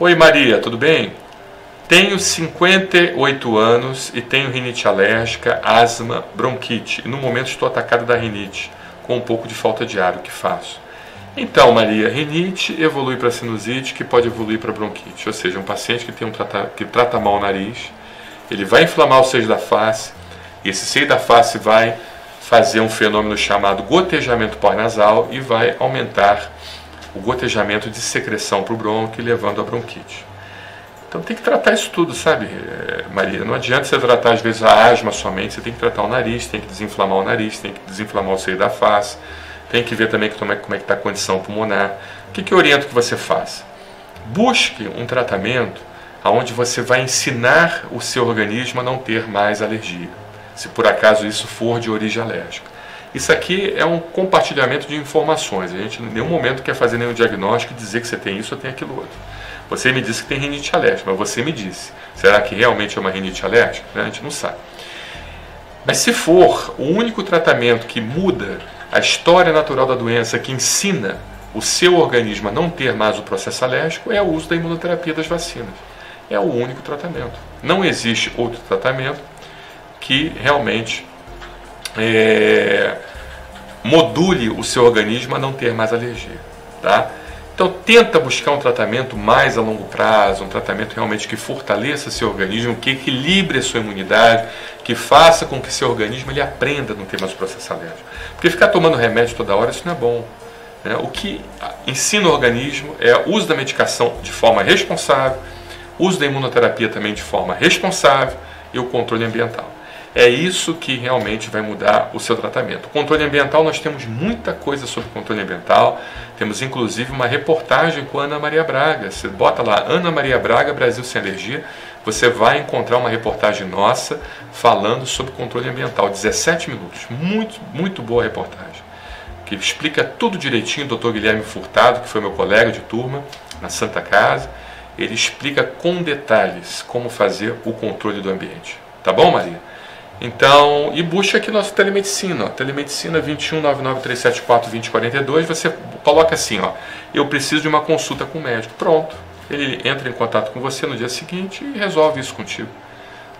Oi Maria, tudo bem? Tenho 58 anos e tenho rinite alérgica, asma, bronquite. E no momento estou atacada da rinite, com um pouco de falta de ar, o que faço? Então, Maria, rinite evolui para sinusite, que pode evoluir para bronquite. Ou seja, um paciente que, trata mal o nariz, ele vai inflamar o seio da face, e esse seio da face vai fazer um fenômeno chamado gotejamento pós-nasal e vai aumentar o gotejamento de secreção para o brônquio, levando a bronquite. Então tem que tratar isso tudo, sabe, Maria? Não adianta você tratar às vezes a asma somente, você tem que tratar o nariz, tem que desinflamar o nariz, tem que desinflamar o seio da face, tem que ver também como é que está a condição pulmonar. O que eu oriento que você faça? Busque um tratamento onde você vai ensinar o seu organismo a não ter mais alergia, se por acaso isso for de origem alérgica. Isso aqui é um compartilhamento de informações, a gente em nenhum momento quer fazer nenhum diagnóstico e dizer que você tem isso ou tem aquilo outro. Você me disse que tem rinite alérgica, mas você me disse, será que realmente é uma rinite alérgica? A gente não sabe. Mas se for, o único tratamento que muda a história natural da doença, que ensina o seu organismo a não ter mais o processo alérgico, é o uso da imunoterapia das vacinas. É o único tratamento. Não existe outro tratamento que realmente module o seu organismo a não ter mais alergia, tá? Então tenta buscar um tratamento mais a longo prazo, um tratamento realmente que fortaleça seu organismo, que equilibre a sua imunidade, que faça com que seu organismo ele aprenda a não ter mais processo alérgico. Porque ficar tomando remédio toda hora, isso não é bom, né? O que ensina o organismo é o uso da medicação de forma responsável, o uso da imunoterapia também de forma responsável e o controle ambiental. É isso que realmente vai mudar o seu tratamento. O controle ambiental, nós temos muita coisa sobre controle ambiental. Temos inclusive uma reportagem com a Ana Maria Braga. Você bota lá, Ana Maria Braga, Brasil Sem Alergia, você vai encontrar uma reportagem nossa falando sobre controle ambiental. 17 minutos, muito boa reportagem, que explica tudo direitinho. O Dr. Guilherme Furtado, que foi meu colega de turma na Santa Casa, ele explica com detalhes como fazer o controle do ambiente. Tá bom, Maria? Então, e busca aqui nossa telemedicina, ó, telemedicina 21 99374 2042, você coloca assim, ó, eu preciso de uma consulta com o médico, pronto, ele entra em contato com você no dia seguinte e resolve isso contigo,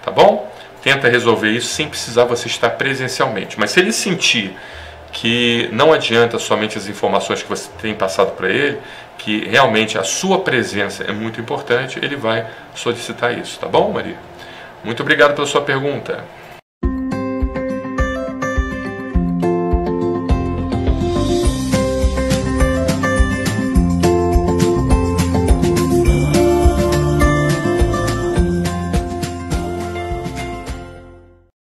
tá bom? Tenta resolver isso sem precisar você estar presencialmente, mas se ele sentir que não adianta somente as informações que você tem passado para ele, que realmente a sua presença é muito importante, ele vai solicitar isso, tá bom, Maria? Muito obrigado pela sua pergunta.